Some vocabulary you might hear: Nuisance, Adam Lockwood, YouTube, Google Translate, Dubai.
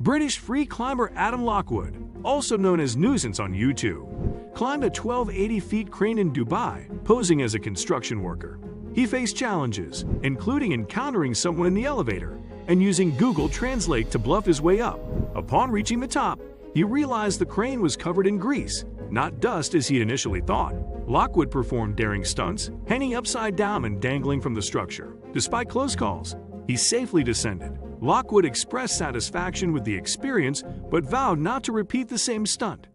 British free climber Adam Lockwood, also known as Nuisance on YouTube, climbed a 1280-foot crane in Dubai, posing as a construction worker. He faced challenges, including encountering someone in the elevator and using Google Translate to bluff his way up. Upon reaching the top, he realized the crane was covered in grease, not dust as he initially thought. Lockwood performed daring stunts, hanging upside down and dangling from the structure. Despite close calls, he safely descended. Lockwood expressed satisfaction with the experience but vowed not to repeat the same stunt.